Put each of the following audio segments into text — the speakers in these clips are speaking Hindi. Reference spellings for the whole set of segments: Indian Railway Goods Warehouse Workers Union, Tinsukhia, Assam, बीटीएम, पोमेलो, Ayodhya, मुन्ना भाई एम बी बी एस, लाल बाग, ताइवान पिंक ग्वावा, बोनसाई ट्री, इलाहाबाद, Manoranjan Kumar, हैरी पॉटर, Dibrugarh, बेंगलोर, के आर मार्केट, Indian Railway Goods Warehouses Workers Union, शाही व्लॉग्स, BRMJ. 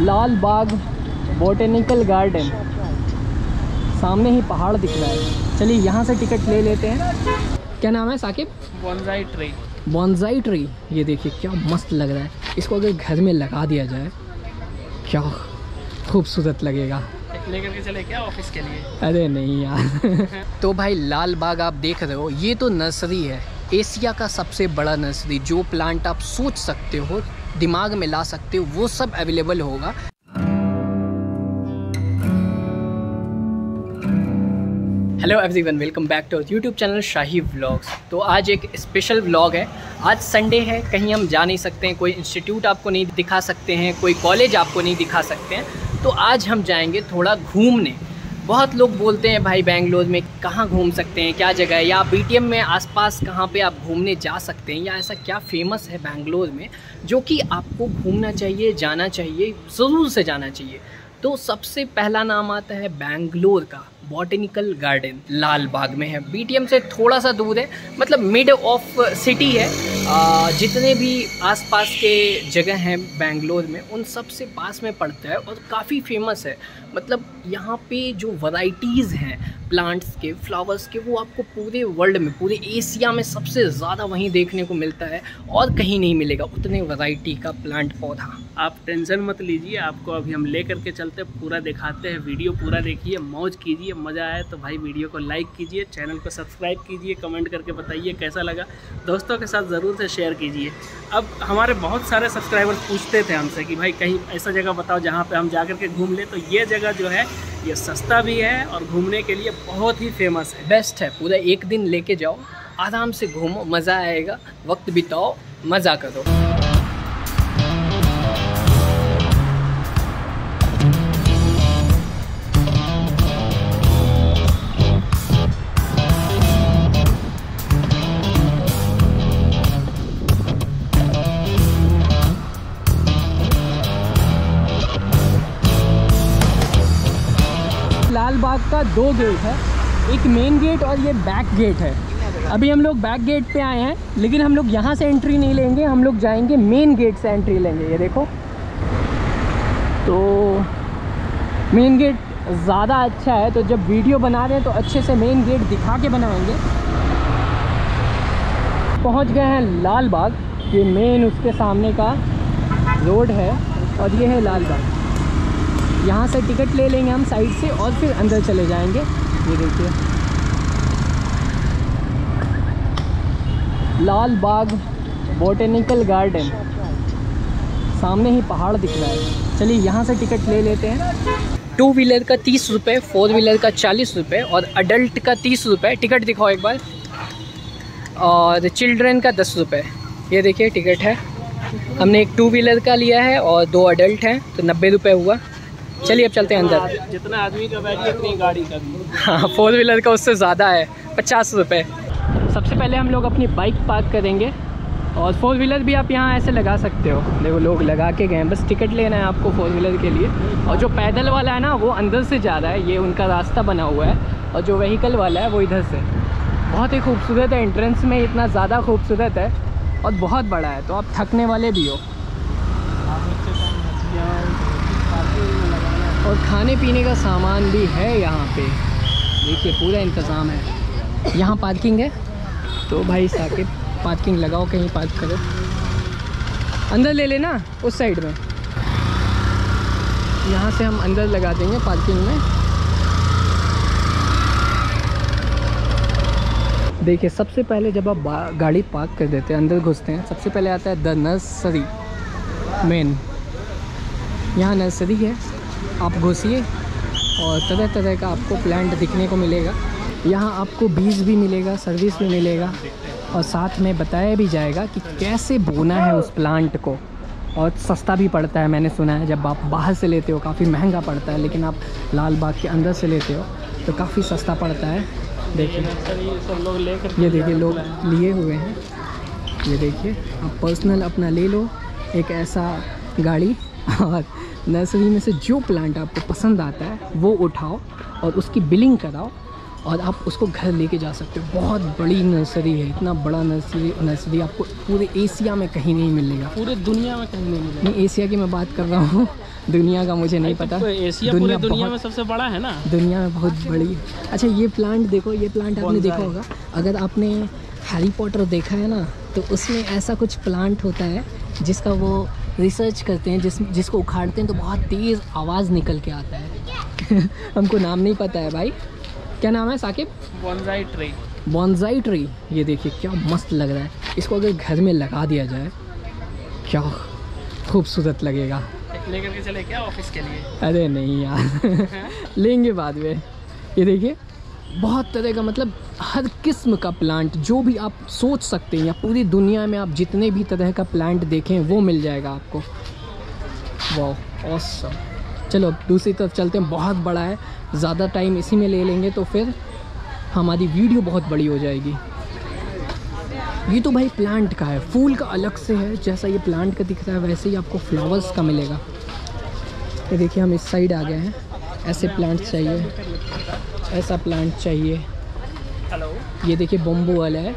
लाल बाग बॉटेनिकल गार्डन, सामने ही पहाड़ दिख रहा है। चलिए यहाँ से टिकट ले लेते हैं। क्या नाम है Saqib? बोनसाई ट्री। बोनसाई ट्री, ये देखिए क्या मस्त लग रहा है। इसको अगर घर में लगा दिया जाए क्या खूबसूरत लगेगा। लेकर के चले क्या ऑफिस के लिए? अरे नहीं यार। तो भाई लाल बाग आप देख रहे हो, ये तो नर्सरी है, एशिया का सबसे बड़ा नर्सरी। जो प्लांट आप सोच सकते हो, दिमाग में ला सकते हो, वो सब अवेलेबल होगा। Hello everyone, welcome back to our YouTube channel शाही व्लॉग्स। तो आज एक स्पेशल व्लॉग है। आज संडे है, कहीं हम जा नहीं सकते हैं, कोई इंस्टीट्यूट आपको नहीं दिखा सकते हैं, कोई कॉलेज आपको नहीं दिखा सकते हैं। तो आज हम जाएंगे थोड़ा घूमने। बहुत लोग बोलते हैं भाई बेंगलोर में कहाँ घूम सकते हैं, क्या जगह है, या बीटीएम में आसपास कहाँ पे आप घूमने जा सकते हैं, या ऐसा क्या फेमस है बेंगलोर में जो कि आपको घूमना चाहिए, जाना चाहिए, ज़रूर से जाना चाहिए। तो सबसे पहला नाम आता है बेंगलोर का बॉटेनिकल गार्डन। लाल बाग में है, बीटीएम से थोड़ा सा दूर है, मतलब मिड ऑफ सिटी है। जितने भी आसपास के जगह हैं बेंगलोर में, उन सब से पास में पड़ता है और काफ़ी फेमस है। मतलब यहाँ पे जो वैरायटीज़ हैं प्लांट्स के, फ्लावर्स के, वो आपको पूरे वर्ल्ड में, पूरे एशिया में सबसे ज़्यादा वहीं देखने को मिलता है और कहीं नहीं मिलेगा उतने वैरायटी का प्लांट पौधा। आप टेंशन मत लीजिए, आपको अभी हम ले करके चलते, पूरा दिखाते हैं। वीडियो पूरा देखिए, मौज कीजिए, मज़ा आए तो भाई वीडियो को लाइक कीजिए, चैनल को सब्सक्राइब कीजिए, कमेंट करके बताइए कैसा लगा, दोस्तों के साथ ज़रूर से शेयर कीजिए। अब हमारे बहुत सारे सब्सक्राइबर्स पूछते थे हमसे कि भाई कहीं ऐसा जगह बताओ जहाँ पे हम जा कर के घूम लें। तो ये जगह जो है ये सस्ता भी है और घूमने के लिए बहुत ही फेमस है, बेस्ट है। पूरा एक दिन लेके जाओ, आराम से घूमो, मज़ा आएगा, वक्त बिताओ, मज़ा करो। लाल बाग का दो गेट है, एक मेन गेट और ये बैक गेट है। अभी हम लोग बैक गेट पे आए हैं, लेकिन हम लोग यहाँ से एंट्री नहीं लेंगे, हम लोग जाएंगे मेन गेट से एंट्री लेंगे। ये देखो, तो मेन गेट ज़्यादा अच्छा है, तो जब वीडियो बना रहे हैं तो अच्छे से मेन गेट दिखा के बनाएंगे। पहुँच गए हैं लाल बाग, ये मेन उसके सामने का रोड है और ये है लाल बाग। यहाँ से टिकट ले लेंगे हम साइड से और फिर अंदर चले जाएंगे। ये देखिए लाल बाग बॉटेनिकल गार्डन, सामने ही पहाड़ दिख रहा है। चलिए यहाँ से टिकट ले लेते हैं। 2 व्हीलर का 30 रुपये, 4 व्हीलर का 40 रुपये और अडल्ट का 30 रुपये। टिकट दिखाओ एक बार। और चिल्ड्रन का 10 रुपये। ये देखिए टिकट है, हमने एक 2 व्हीलर का लिया है और 2 अडल्ट हैं, तो 90 रुपये हुआ। चलिए अब चलते हैं अंदर। जितना आदमी का बैठिए उतनी गाड़ी का। हाँ, 4 व्हीलर का उससे ज़्यादा है, 50 रुपये। सबसे पहले हम लोग अपनी बाइक पार्क करेंगे और 4 व्हीलर भी आप यहाँ ऐसे लगा सकते हो। देखो लोग लगा के गए हैं, बस टिकट लेना है आपको 4 व्हीलर के लिए। और जो पैदल वाला है ना, वो अंदर से जा रहा है, ये उनका रास्ता बना हुआ है, और जो व्हीकल वाला है वो इधर से। बहुत ही खूबसूरत है, एंट्रेंस में इतना ज़्यादा खूबसूरत है और बहुत बड़ा है, तो आप थकने वाले भी हो। और खाने पीने का सामान भी है यहाँ पे, देखिए पूरा इंतज़ाम है। यहाँ पार्किंग है, तो भाई साकिब पार्किंग लगाओ, कहीं पार्क करो, अंदर ले लेना उस साइड में। यहाँ से हम अंदर लगा देंगे पार्किंग में। देखिए सबसे पहले जब आप गाड़ी पार्क कर देते हैं, अंदर घुसते हैं, सबसे पहले आता है द नर्सरी मेन। यहाँ नर्सरी है, आप घुसिए और तरह तरह का आपको प्लांट दिखने को मिलेगा। यहाँ आपको बीज भी मिलेगा, सर्विस भी मिलेगा, और साथ में बताया भी जाएगा कि कैसे बोना है उस प्लांट को। और सस्ता भी पड़ता है, मैंने सुना है। जब आप बाहर से लेते हो काफ़ी महंगा पड़ता है, लेकिन आप लाल बाग के अंदर से लेते हो तो काफ़ी सस्ता पड़ता है। देखिए ये देखिए लोग लिए हुए हैं। ये देखिए आप पर्सनल अपना ले लो एक ऐसा गाड़ी, और नर्सरी में से जो प्लांट आपको पसंद आता है वो उठाओ और उसकी बिलिंग कराओ और आप उसको घर लेके जा सकते हो। बहुत बड़ी नर्सरी है, इतना बड़ा नर्सरी आपको पूरे एशिया में कहीं नहीं मिलेगा, पूरे दुनिया में कहीं नहीं मिलेगा। नहीं, एशिया की मैं बात कर रहा हूँ, दुनिया का मुझे नहीं पता। एशिया पूरे दुनिया में सबसे बड़ा है ना, दुनिया में बहुत बड़ी। अच्छा ये प्लांट देखो, ये प्लांट आपने देखा होगा, अगर आपने हैरी पॉटर देखा है ना, तो उसमें ऐसा कुछ प्लांट होता है जिसका वो रिसर्च करते हैं, जिसको उखाड़ते हैं तो बहुत तेज़ आवाज़ निकल के आता है। हमको नाम नहीं पता है भाई, क्या नाम है Saqib? बोनसाई ट्री। बोनसाई ट्री, ये देखिए क्या मस्त लग रहा है। इसको अगर घर में लगा दिया जाए क्या खूबसूरत लगेगा। लेकर के चले क्या ऑफिस के लिए? अरे नहीं यार लेंगे बाद में। ये देखिए बहुत तरह का, मतलब हर किस्म का प्लांट जो भी आप सोच सकते हैं, या पूरी दुनिया में आप जितने भी तरह का प्लांट देखें वो मिल जाएगा आपको। वाह ऑसम। चलो दूसरी तरफ चलते हैं, बहुत बड़ा है, ज़्यादा टाइम इसी में ले लेंगे तो फिर हमारी वीडियो बहुत बड़ी हो जाएगी। ये तो भाई प्लांट का है, फूल का अलग से है, जैसा ये प्लांट का दिख रहा है वैसे ही आपको फ्लावर्स का मिलेगा। ये देखिए हम इस साइड आ गए हैं। ऐसे प्लांट चाहिए, ऐसा प्लांट चाहिए। हेलो, ये देखिए बम्बू वाला है,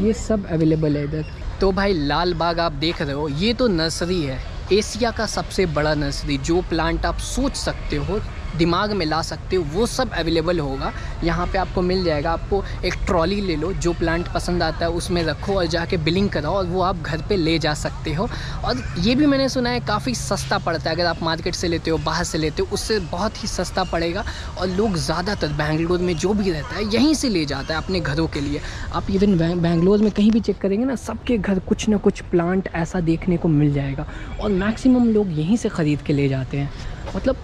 ये सब अवेलेबल है इधर। तो भाई लाल बाग आप देख रहे हो, ये तो नर्सरी है, एशिया का सबसे बड़ा नर्सरी। जो प्लांट आप सोच सकते हो, दिमाग में ला सकते हो, वो सब अवेलेबल होगा यहाँ पे, आपको मिल जाएगा। आपको एक ट्रॉली ले लो, जो प्लांट पसंद आता है उसमें रखो और जाके बिलिंग कराओ, और वो आप घर पे ले जा सकते हो। और ये भी मैंने सुना है काफ़ी सस्ता पड़ता है, अगर आप मार्केट से लेते हो, बाहर से लेते हो, उससे बहुत ही सस्ता पड़ेगा। और लोग ज़्यादातर बेंगलोर में जो भी रहता है यहीं से ले जाता है अपने घरों के लिए। आप इवन बेंगलोर में कहीं भी चेक करेंगे ना, सबके घर कुछ ना कुछ प्लांट ऐसा देखने को मिल जाएगा, और मैक्सिमम लोग यहीं से ख़रीद के ले जाते हैं। मतलब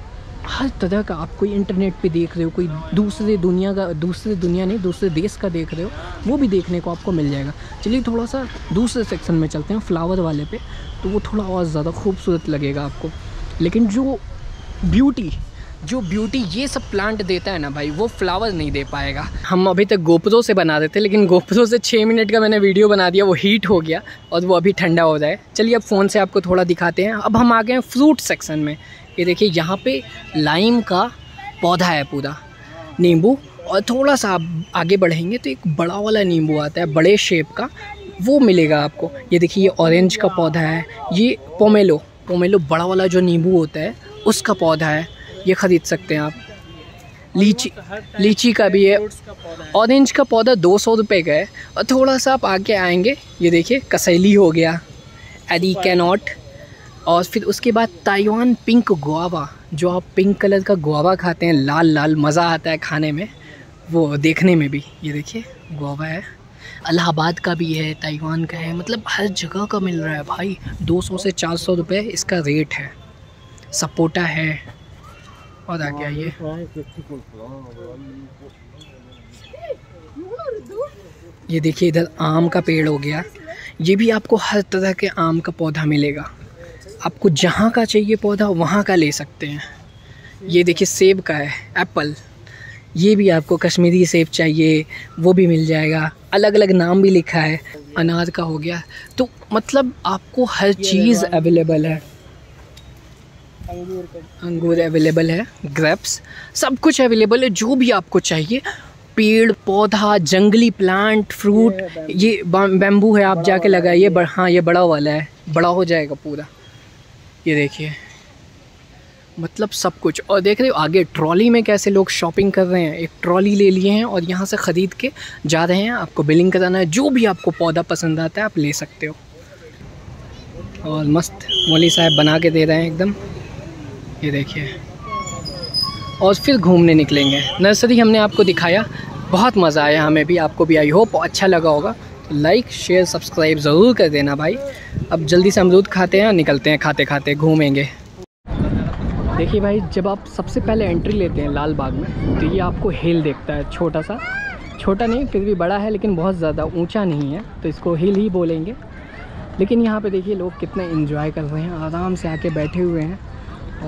हर तरह का, आप कोई इंटरनेट पे देख रहे हो, कोई दूसरे दुनिया का, दूसरे दुनिया नहीं दूसरे देश का देख रहे हो, वो भी देखने को आपको मिल जाएगा। चलिए थोड़ा सा दूसरे सेक्शन में चलते हैं, फ्लावर वाले पे, तो वो थोड़ा और ज़्यादा खूबसूरत लगेगा आपको। लेकिन जो ब्यूटी ये सब प्लांट देता है ना भाई, वो फ्लावर नहीं दे पाएगा। हम अभी तक गोप्रो से बना रहे थे, लेकिन गोप्रो से 6 मिनट का मैंने वीडियो बना दिया, वो हीट हो गया और वो अभी ठंडा हो रहा है। चलिए अब फ़ोन से आपको थोड़ा दिखाते हैं। अब हम आ गए हैं फ्रूट सेक्शन में। ये देखिए यहाँ पे लाइम का पौधा है पूरा, नींबू, और थोड़ा सा आप आगे बढ़ेंगे तो एक बड़ा वाला नींबू आता है बड़े शेप का, वो मिलेगा आपको। ये देखिए ये ऑरेंज का पौधा है, ये पोमेलो बड़ा वाला जो नींबू होता है उसका पौधा है, ये ख़रीद सकते हैं आप। लीची का भी है, ऑरेंज का पौधा 200 रुपये का है। और थोड़ा सा आप आगे आएंगे, ये देखिए कसैली हो गया, एरिकेनॉट, और फिर उसके बाद ताइवान पिंक ग्वावा, जो आप पिंक कलर का ग्वावा खाते हैं, लाल लाल मज़ा आता है खाने में, वो देखने में भी। ये देखिए ग्वावा है, इलाहाबाद का भी है, ताइवान का है, मतलब हर जगह का मिल रहा है भाई। 200 से 400 रुपये इसका रेट है। सपोटा है, और आ गया ये देखिए इधर आम का पेड़ हो गया। ये भी आपको हर तरह के आम का पौधा मिलेगा, आपको जहाँ का चाहिए पौधा वहाँ का ले सकते हैं। ये देखिए सेब का है, एप्पल, ये भी आपको कश्मीरी सेब चाहिए वो भी मिल जाएगा, अलग अलग नाम भी लिखा है। अनार का हो गया, तो मतलब आपको हर चीज़ अवेलेबल है। अंगूर अवेलेबल है, ग्रेप्स, सब कुछ अवेलेबल है जो भी आपको चाहिए। पेड़ पौधा, जंगली प्लांट, फ्रूट, ये बैम्बू है, आप जाके लगाइए। हाँ ये बड़ा वाला है, बड़ा हो जाएगा पूरा। ये देखिए मतलब सब कुछ। और देख रहे हो आगे ट्रॉली में कैसे लोग शॉपिंग कर रहे हैं, एक ट्रॉली ले लिए हैं और यहाँ से ख़रीद के जा रहे हैं। आपको बिलिंग कराना है, जो भी आपको पौधा पसंद आता है आप ले सकते हो। और मस्त मौली साहब बना के दे रहे हैं एकदम, ये देखिए। और फिर घूमने निकलेंगे, नर्सरी हमने आपको दिखाया, बहुत मज़ा आया हमें भी, आपको भी, आई होप अच्छा लगा होगा। लाइक शेयर सब्सक्राइब ज़रूर कर देना भाई। अब जल्दी से अमरूद खाते हैं, निकलते हैं, खाते खाते घूमेंगे। देखिए भाई जब आप सबसे पहले एंट्री लेते हैं लाल बाग में, तो ये आपको हिल देखता है, छोटा सा, छोटा नहीं फिर भी बड़ा है, लेकिन बहुत ज़्यादा ऊंचा नहीं है, तो इसको हिल ही बोलेंगे। लेकिन यहाँ पे देखिए लोग कितना एंजॉय कर रहे हैं, आराम से आके बैठे हुए हैं,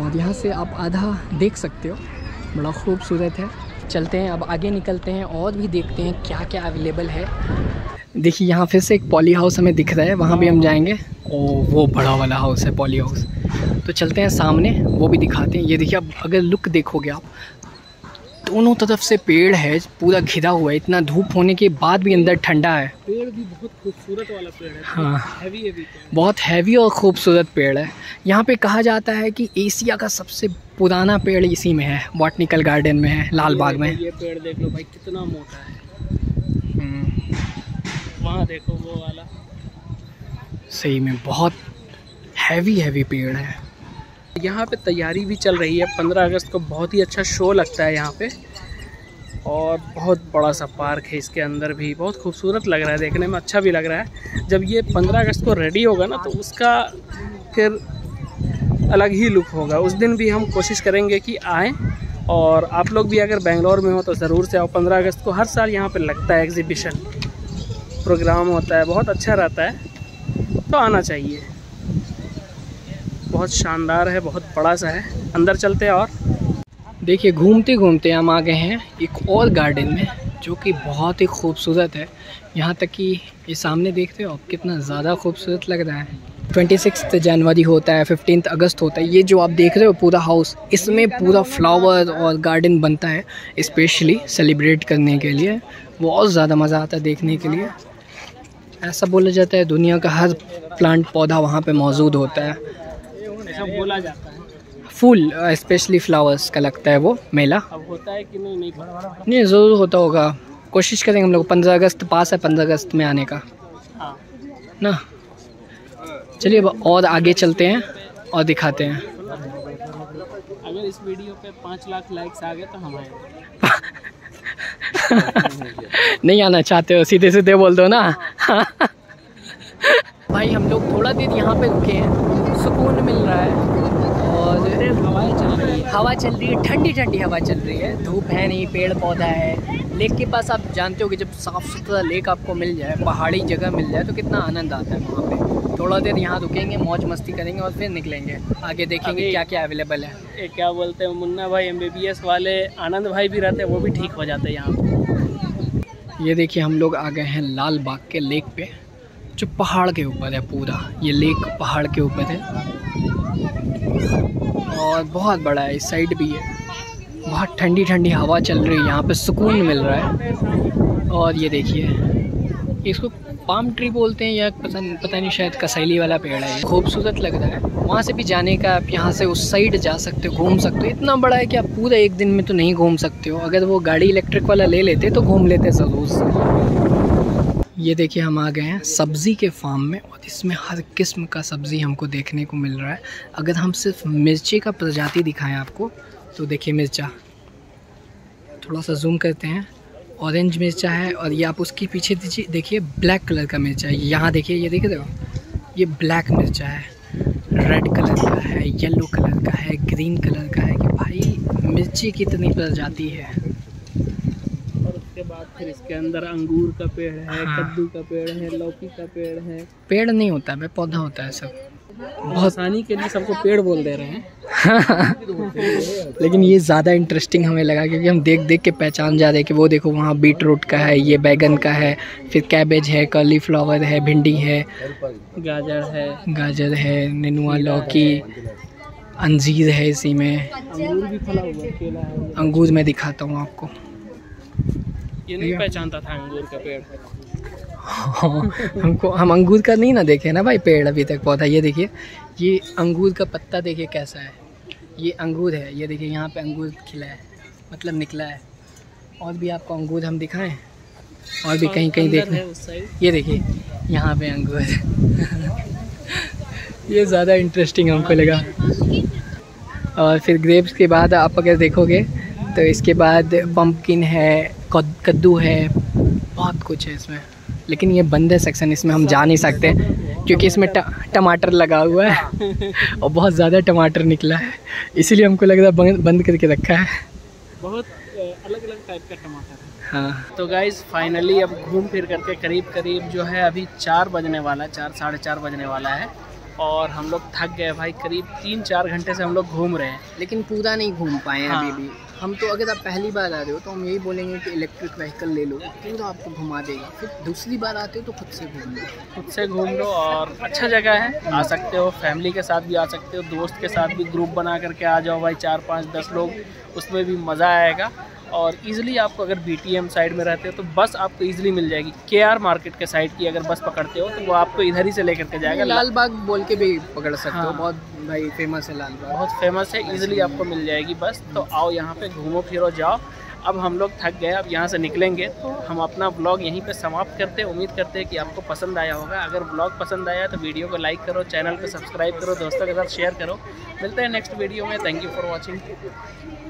और यहाँ से आप आधा देख सकते हो, बड़ा खूबसूरत है। चलते हैं अब आगे, निकलते हैं और भी देखते हैं क्या क्या अवेलेबल है। देखिए यहाँ फिर से एक पॉली हाउस हमें दिख रहा है, वहाँ भी हम जाएंगे। ओ वो बड़ा वाला हाउस है पॉली हाउस, तो चलते हैं सामने, वो भी दिखाते हैं। ये देखिए अब अगर लुक देखोगे आप दोनों तरफ से पेड़ है, पूरा घिरा हुआ है। इतना धूप होने के बाद भी अंदर ठंडा है। पेड़ भी बहुत खूबसूरत वाला पेड़ है। हाँ, हैवी हैवी, बहुत हैवी और ख़ूबसूरत पेड़ है। यहाँ पे कहा जाता है कि एशिया का सबसे पुराना पेड़ इसी में है, बॉटनिकल गार्डन में है, लाल बाग में। ये पेड़ देख लो भाई, कितना मोटा है। वहाँ देखो वो वाला, सही में बहुत हैवी हैवी पेड़ है। यहाँ पे तैयारी भी चल रही है, 15 अगस्त को बहुत ही अच्छा शो लगता है यहाँ पे। और बहुत बड़ा सा पार्क है, इसके अंदर भी बहुत खूबसूरत लग रहा है, देखने में अच्छा भी लग रहा है। जब ये 15 अगस्त को रेडी होगा ना, तो उसका फिर अलग ही लुक होगा। उस दिन भी हम कोशिश करेंगे कि आएँ, और आप लोग भी अगर बेंगलोर में हो तो ज़रूर से आओ। 15 अगस्त को हर साल यहाँ पर लगता है एग्जीबिशन, प्रोग्राम होता है, बहुत अच्छा रहता है, तो आना चाहिए। बहुत शानदार है, बहुत बड़ा सा है। अंदर चलते हैं। और देखिए, घूमते घूमते हम आ गए हैं एक और गार्डन में, जो कि बहुत ही खूबसूरत है। यहाँ तक कि ये सामने देखते हो आप, कितना ज़्यादा खूबसूरत लग रहा है। 26 जनवरी होता है, 15 अगस्त होता है। ये जो आप देख रहे हो पूरा हाउस, इसमें पूरा फ्लावर और गार्डन बनता है स्पेशली सेलिब्रेट करने के लिए। बहुत ज़्यादा मज़ा आता है देखने के लिए। ऐसा बोला जाता है दुनिया का हर प्लांट पौधा वहाँ पर मौजूद होता है, बोला जाता है। फूल स्पेशली फ्लावर्स का लगता है वो मेला। अब होता है कि नहीं ज़रूर होता होगा। कोशिश करेंगे हम लोग, 15 अगस्त पास है, 15 अगस्त में आने का। हाँ ना, चलिए अब और आगे चलते हैं और दिखाते हैं। अगर इस वीडियो पे 5 लाख लाइक्स आ गए तो हम आएंगे। नहीं आना चाहते हो, सीधे सीधे बोल दो ना। भाई हम लोग थोड़ा देर यहाँ पे रुके हैं, सुकून मिल रहा है और हवाएं चल रही है। हवा चल रही है, ठंडी ठंडी हवा चल रही है, धूप है नहीं, पेड़ पौधा है। लेक के पास आप जानते हो कि जब साफ़ सुथरा लेक आपको मिल जाए, पहाड़ी जगह मिल जाए, तो कितना आनंद आता है वहाँ पे। थोड़ा देर यहाँ रुकेंगे, मौज मस्ती करेंगे और फिर निकलेंगे, आगे देखेंगे क्या क्या अवेलेबल है। क्या बोलते हैं, मुन्ना भाई MBBS वाले आनंद भाई भी रहते हैं, वो भी ठीक हो जाते हैं यहाँ। ये देखिए हम लोग आ गए हैं लाल बाग के लेक पे, जो पहाड़ के ऊपर है। पूरा ये लेक पहाड़ के ऊपर है और बहुत बड़ा है। इस साइड भी है, बहुत ठंडी ठंडी हवा चल रही है, यहाँ पे सुकून मिल रहा है। और ये देखिए, इसको पाम ट्री बोलते हैं या पता नहीं, शायद कसैली वाला पेड़ है। खूबसूरत लग रहा है। वहाँ से भी जाने का, आप यहाँ से उस साइड जा सकते हो, घूम सकते हो। इतना बड़ा है कि आप पूरा एक दिन में तो नहीं घूम सकते हो। अगर वो गाड़ी इलेक्ट्रिक वाला ले लेते तो घूम लेते ज़रूर। ये देखिए हम आ गए हैं सब्ज़ी के फार्म में, और इसमें हर किस्म का सब्ज़ी हमको देखने को मिल रहा है। अगर हम सिर्फ मिर्ची का प्रजाति दिखाएं आपको, तो देखिए मिर्चा, थोड़ा सा जूम करते हैं, ऑरेंज मिर्चा है। और ये आप उसके पीछे देखिए ब्लैक कलर का मिर्चा है। यहाँ देखिए, ये देख रहे हो, ये ब्लैक मिर्चा है। रेड कलर का है, येलो कलर का है, ग्रीन कलर का है। कि भाई मिर्ची कितनी प्रजाति है। फिर इसके अंदर अंगूर का पेड़ है, कद्दू का पेड़ है, लौकी का पेड़ है। पेड़ नहीं होता है, पौधा होता है सब। बहुत आसानी के लिए सबको पेड़ बोल दे रहे हैं। लेकिन ये ज़्यादा इंटरेस्टिंग हमें लगा, क्योंकि हम देख देख के पहचान जा रहे हैं कि वो देखो वहाँ बीट रूट का है, ये बैगन का है, फिर कैबेज है, कॉलीफ्लावर है, भिंडी है, गाजर है, नेनुआ, लौकी, अंजीर है। इसी में अंगूर भी फला हुआ है, केला है। अंगूर मैं दिखाता हूँ आपको, ये नहीं पहचानता था अंगूर का पेड़। हमको हम अंगूर का नहीं ना देखे ना भाई पेड़ अभी तक, पौधा। ये देखिए, ये अंगूर का पत्ता देखिए कैसा है। ये अंगूर है, ये देखिए यहाँ पे अंगूर खिला है, मतलब निकला है। और भी आपको अंगूर हम दिखाएं, और भी कहीं कहीं देखने। ये देखिए यहाँ पे अंगूर है। ये ज़्यादा इंटरेस्टिंग हमको लगा। और फिर ग्रेप्स के बाद आप अगर देखोगे तो इसके बाद पम्पकिन है, कद्दू है, बहुत कुछ है इसमें। लेकिन ये बंद है सेक्शन, इसमें हम जा नहीं सकते, क्योंकि इसमें टमाटर लगा हुआ है और बहुत ज़्यादा टमाटर निकला है, इसीलिए हमको लग रहा है बंद करके रखा है। बहुत अलग अलग टाइप का टमाटर है। हाँ तो गाइज़, फाइनली अब घूम फिर करके करीब करीब जो है अभी 4 साढ़े 4 बजने वाला है, और हम लोग थक गए भाई। करीब 3-4 घंटे से हम लोग घूम रहे हैं, लेकिन पूरा नहीं घूम पाए हैं। हाँ। अभी भी हम तो, अगर आप पहली बार आ रहे हो तो हम यही बोलेंगे कि इलेक्ट्रिक व्हीकल ले लो, पूरा आपको घुमा देगा। फिर दूसरी बार आते हो तो खुद से घूम लो। और अच्छा जगह है, आ सकते हो, फैमिली के साथ भी आ सकते हो, दोस्त के साथ भी ग्रुप बना करके आ जाओ भाई, 4-5-10 लोग, उसमें भी मज़ा आएगा। और इजीली आपको अगर बीटीएम साइड में रहते हो तो बस आपको इजीली मिल जाएगी। के आर मार्केट के साइड की अगर बस पकड़ते हो तो वो आपको इधर ही से लेकर के जाएगा। लाल बाग बोल के भी पकड़ सकते हो, बहुत भाई फेमस है लाल बाग, बहुत फेमस है, इजीली आपको मिल जाएगी बस। तो आओ यहाँ पे घूमो फिरो जाओ। अब हम लोग थक गए, अब यहाँ से निकलेंगे तो हम अपना ब्लॉग यहीं पे समाप्त करते हैं। उम्मीद करते हैं कि आपको पसंद आया होगा। अगर ब्लॉग पसंद आया तो वीडियो को लाइक करो, चैनल को सब्सक्राइब करो, दोस्तों के साथ शेयर करो। मिलते हैं नेक्स्ट वीडियो में। Thank you for watching.